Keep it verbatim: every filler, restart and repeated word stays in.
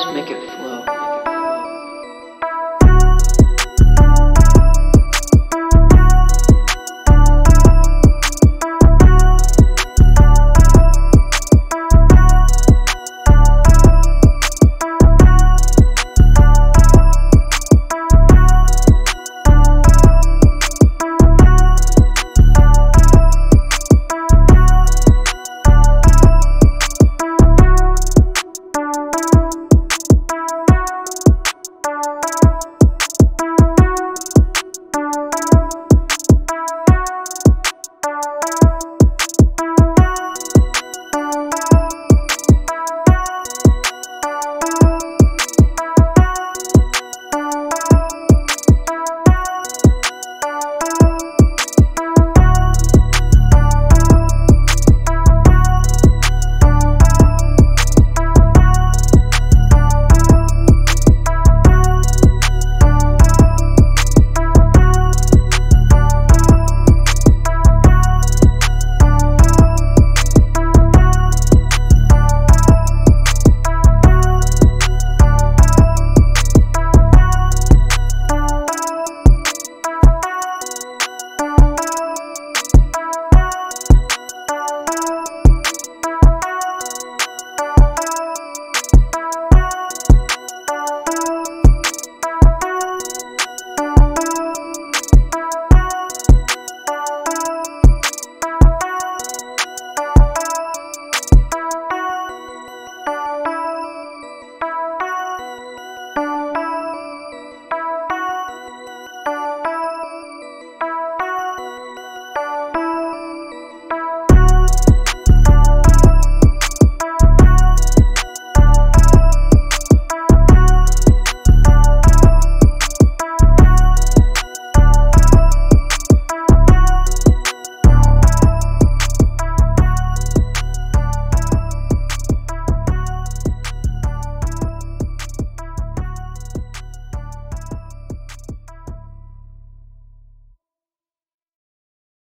cosmic effect.